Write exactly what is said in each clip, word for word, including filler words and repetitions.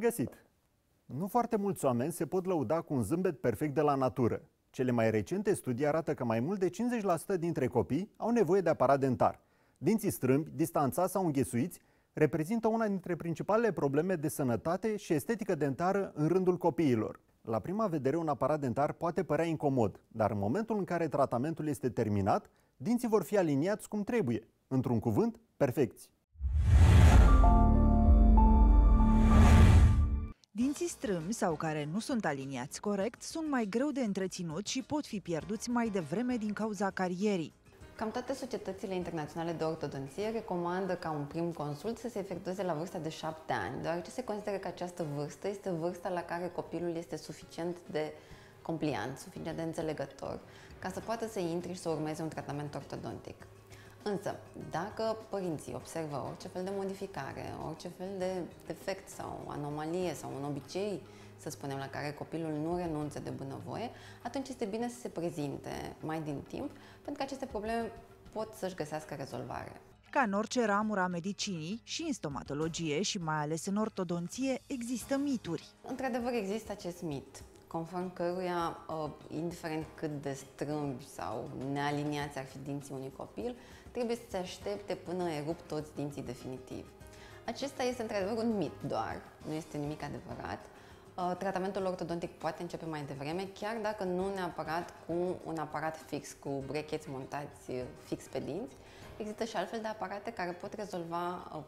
găsit! Nu foarte mulți oameni se pot lăuda cu un zâmbet perfect de la natură. Cele mai recente studii arată că mai mult de cincizeci la sută dintre copii au nevoie de aparat dentar. Dinții strâmbi, distanțați sau înghesuiți reprezintă una dintre principalele probleme de sănătate și estetică dentară în rândul copiilor. La prima vedere, un aparat dentar poate părea incomod, dar în momentul în care tratamentul este terminat, dinții vor fi aliniați cum trebuie. Într-un cuvânt, perfecți. Dinții strâmbi sau care nu sunt aliniați corect sunt mai greu de întreținut și pot fi pierduți mai devreme din cauza carierii. Cam toate societățile internaționale de ortodonție recomandă ca un prim consult să se efectueze la vârsta de șapte ani, deoarece se consideră că această vârstă este vârsta la care copilul este suficient de compliant, suficient de înțelegător, ca să poată să intre și să urmeze un tratament ortodontic. Însă, dacă părinții observă orice fel de modificare, orice fel de defect sau anomalie sau un obicei, să spunem, la care copilul nu renunță de bunăvoie, atunci este bine să se prezinte mai din timp, pentru că aceste probleme pot să-și găsească rezolvare. Ca în orice ramură a medicinii, și în stomatologie și mai ales în ortodonție, există mituri. Într-adevăr, există acest mit, conform căruia, indiferent cât de strâmbi sau nealiniați ar fi dinții unui copil, trebuie să se aștepte până erupt toți dinții definitiv. Acesta este într-adevăr un mit doar, nu este nimic adevărat. Tratamentul ortodontic poate începe mai devreme, chiar dacă nu neapărat cu un aparat fix, cu brecheți montați fix pe dinți. Există și altfel de aparate care pot rezolva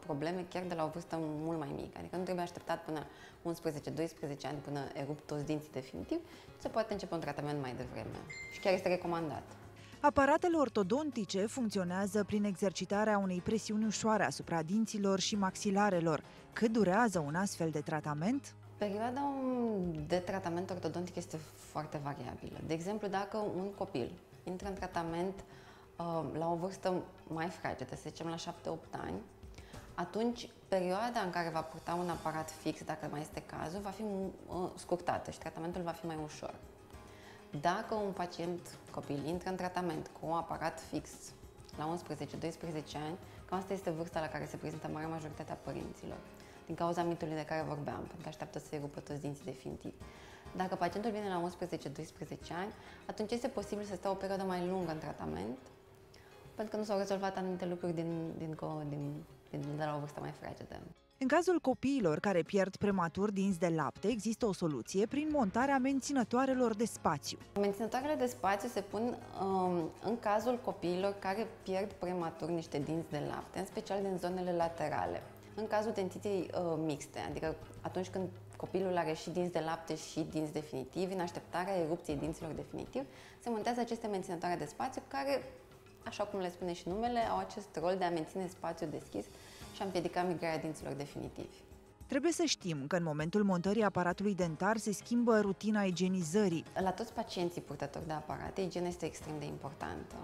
probleme chiar de la o vârstă mult mai mică. Adică nu trebuie așteptat până unsprezece-doisprezece ani, până erupt toți dinții definitiv, se poate începe un tratament mai devreme. Și chiar este recomandat. Aparatele ortodontice funcționează prin exercitarea unei presiuni ușoare asupra dinților și maxilarelor. Cât durează un astfel de tratament? Perioada de tratament ortodontic este foarte variabilă. De exemplu, dacă un copil intră în tratament la o vârstă mai fragedă, să zicem la șapte-opt ani, atunci perioada în care va purta un aparat fix, dacă mai este cazul, va fi scurtată și tratamentul va fi mai ușor. Dacă un pacient copil intră în tratament cu un aparat fix la unsprezece-doisprezece ani, cam asta este vârsta la care se prezintă marea majoritatea părinților, din cauza mitului de care vorbeam, pentru că așteaptă să-i rupă toți dinții definitiv. Dacă pacientul vine la unsprezece-doisprezece ani, atunci este posibil să stea o perioadă mai lungă în tratament, pentru că nu s-au rezolvat anumite lucruri din, din, din, din, de la o vârstă mai fragedă. În cazul copiilor care pierd prematur dinți de lapte, există o soluție prin montarea menținătoarelor de spațiu. Menținătoarele de spațiu se pun um, în cazul copiilor care pierd prematur niște dinți de lapte, în special din zonele laterale. În cazul dentiției uh, mixte, adică atunci când copilul are și dinți de lapte și dinți definitivi, în așteptarea erupției dinților definitiv, se montează aceste menținătoare de spațiu care, așa cum le spune și numele, au acest rol de a menține spațiul deschis și a împiedica migrarea dinților definitivi. Trebuie să știm că în momentul montării aparatului dentar se schimbă rutina igienizării. La toți pacienții purtători de aparate, igiena este extrem de importantă.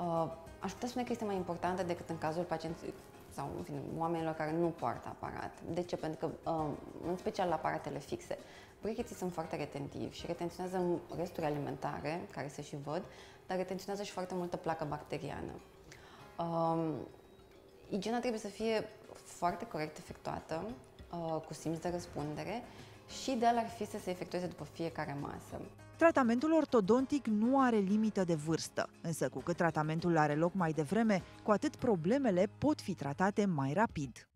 Uh, aș putea spune că este mai importantă decât în cazul pacienților sau, în fine, oamenilor care nu poartă aparat. De ce? Pentru că, în special la aparatele fixe, brecheții sunt foarte retentivi și retenționează resturi alimentare, care se și văd, dar retenționează și foarte multă placă bacteriană. Igiena trebuie să fie foarte corect efectuată, cu simț de răspundere, și ideal ar fi să se efectueze după fiecare masă. Tratamentul ortodontic nu are limită de vârstă, însă cu cât tratamentul are loc mai devreme, cu atât problemele pot fi tratate mai rapid.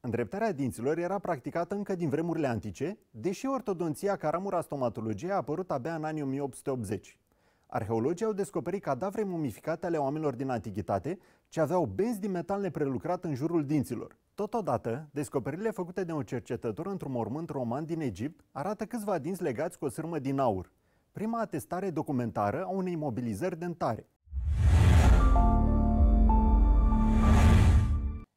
Îndreptarea dinților era practicată încă din vremurile antice, deși ortodonția ca ramură a stomatologiei a apărut abia în anii o mie opt sute optzeci. Arheologii au descoperit cadavre mumificate ale oamenilor din antichitate, ce aveau benzi din metal neprelucrat în jurul dinților. Totodată, descoperirile făcute de un cercetător într-un mormânt roman din Egipt arată câțiva dinți legați cu o sârmă din aur, prima atestare documentară a unei mobilizări dentare.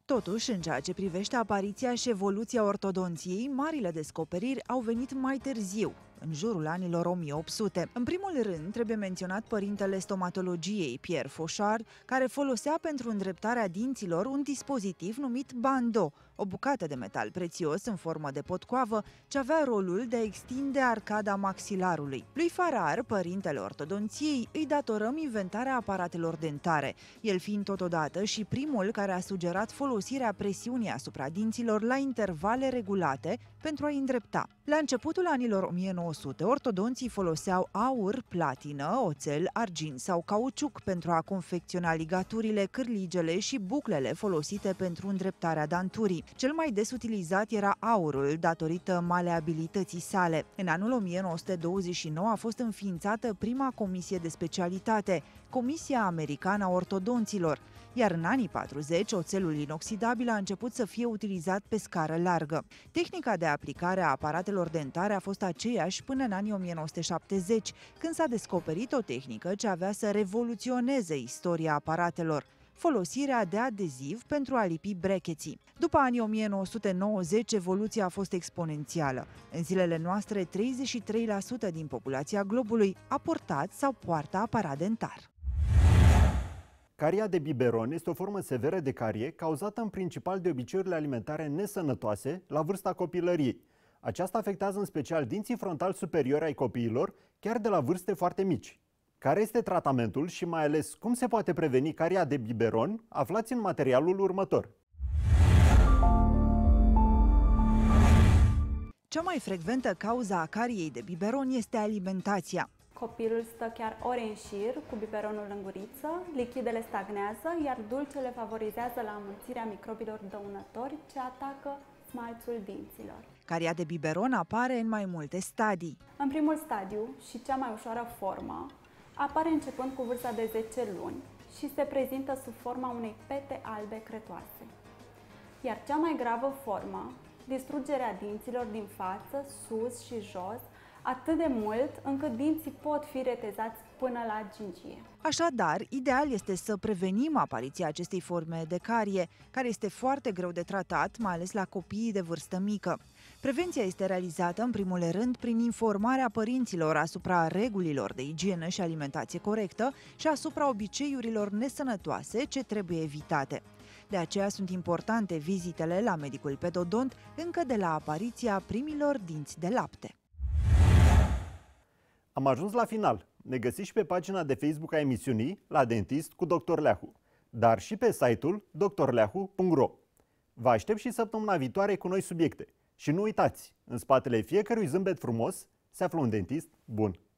Totuși, în ceea ce privește apariția și evoluția ortodonției, marile descoperiri au venit mai târziu, în jurul anilor o mie opt sute. În primul rând, trebuie menționat părintele stomatologiei, Pierre Fauchard, care folosea pentru îndreptarea dinților un dispozitiv numit bandeau, o bucată de metal prețios în formă de potcoavă, ce avea rolul de a extinde arcada maxilarului. Lui Farrar, părintele ortodonției, îi datorăm inventarea aparatelor dentare, el fiind totodată și primul care a sugerat folosirea presiunii asupra dinților la intervale regulate pentru a-i îndrepta. La începutul anilor o mie nouă sute, ortodonții foloseau aur, platină, oțel, argint sau cauciuc pentru a confecționa ligaturile, cârligele și buclele folosite pentru îndreptarea danturii. Cel mai des utilizat era aurul, datorită maleabilității sale. În anul o mie nouă sute douăzeci și nouă a fost înființată prima comisie de specialitate, Comisia Americană a Ortodonților, iar în anii patruzeci, oțelul inoxidabil a început să fie utilizat pe scară largă. Tehnica de aplicare a aparatelor dentare a fost aceeași până în anii o mie nouă sute șaptezeci, când s-a descoperit o tehnică ce avea să revoluționeze istoria aparatelor: folosirea de adeziv pentru a lipi brecheții. După anii o mie nouă sute nouăzeci, evoluția a fost exponențială. În zilele noastre, treizeci și trei la sută din populația globului a portat sau poartă aparat dentar. Caria de biberon este o formă severă de carie cauzată în principal de obiceiurile alimentare nesănătoase la vârsta copilăriei. Aceasta afectează în special dinții frontali superiori ai copiilor, chiar de la vârste foarte mici. Care este tratamentul și mai ales cum se poate preveni caria de biberon, aflați în materialul următor. Cea mai frecventă cauză a cariei de biberon este alimentația. Copilul stă chiar ore în șir cu biberonul în guriță, lichidele stagnează, iar dulcele favorizează la înmulțirea microbilor dăunători ce atacă smalțul dinților. Caria de biberon apare în mai multe stadii. În primul stadiu și cea mai ușoară formă apare începând cu vârsta de zece luni și se prezintă sub forma unei pete albe cretoase. Iar cea mai gravă formă, distrugerea dinților din față, sus și jos, atât de mult încât dinții pot fi retezați până la gingie. Așadar, ideal este să prevenim apariția acestei forme de carie, care este foarte greu de tratat, mai ales la copiii de vârstă mică. Prevenția este realizată în primul rând prin informarea părinților asupra regulilor de igienă și alimentație corectă și asupra obiceiurilor nesănătoase ce trebuie evitate. De aceea sunt importante vizitele la medicul pedodont încă de la apariția primilor dinți de lapte. Am ajuns la final. Ne găsiți și pe pagina de Facebook a emisiunii La Dentist cu doctor Leahu, dar și pe site-ul drleahu punct ro. Vă aștept și săptămâna viitoare cu noi subiecte. Și nu uitați, în spatele fiecărui zâmbet frumos se află un dentist bun.